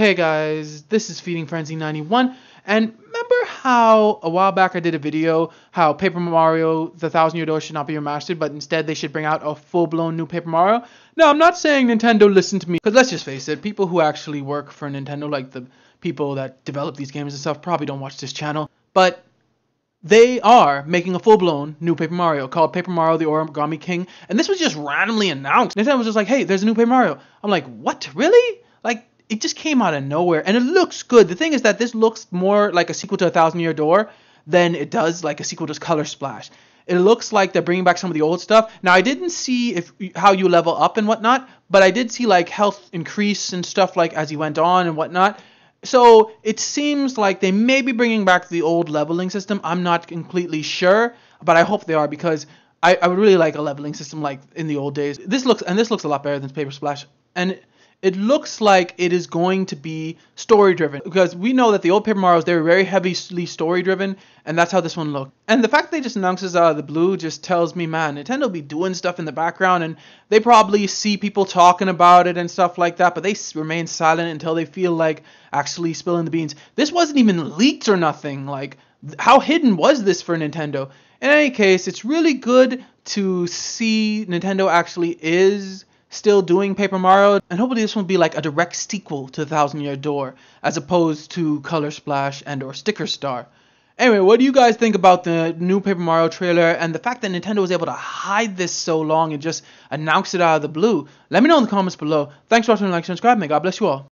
Hey guys, this is Feeding Frenzy 91, and remember how a while back I did a video how Paper Mario the 1,000 Year Door should not be remastered, but instead they should bring out a full-blown new Paper Mario? Now, I'm not saying Nintendo listened to me, because let's just face it, people who actually work for Nintendo, like the people that develop these games and stuff, probably don't watch this channel, but they are making a full-blown new Paper Mario called Paper Mario The Origami King, and this was just randomly announced. Nintendo was just like, hey, there's a new Paper Mario. I'm like, what? Really? Like, it just came out of nowhere, and it looks good. The thing is that this looks more like a sequel to A 1,000 Year Door than it does like a sequel to Color Splash. It looks like they're bringing back some of the old stuff. Now, I didn't see how you level up and whatnot, but I did see like health increase and stuff like as you went on and whatnot. So it seems like they may be bringing back the old leveling system. I'm not completely sure, but I hope they are, because I would really like a leveling system like in the old days. This looks a lot better than Paper Splash, and it looks like it is going to be story-driven, because we know that the old Paper Marios, they were very heavily story-driven, and that's how this one looked. And the fact that they just announced this out of the blue just tells me, man, Nintendo be doing stuff in the background, and they probably see people talking about it and stuff like that, but they remain silent until they feel like actually spilling the beans. This wasn't even leaked or nothing. Like, how hidden was this for Nintendo? In any case, it's really good to see Nintendo actually is still doing Paper Mario, and hopefully this will be like a direct sequel to The 1,000 Year Door, as opposed to Color Splash and or Sticker Star. Anyway, what do you guys think about the new Paper Mario trailer, and the fact that Nintendo was able to hide this so long and just announce it out of the blue? Let me know in the comments below. Thanks for watching, like, subscribe, and God bless you all.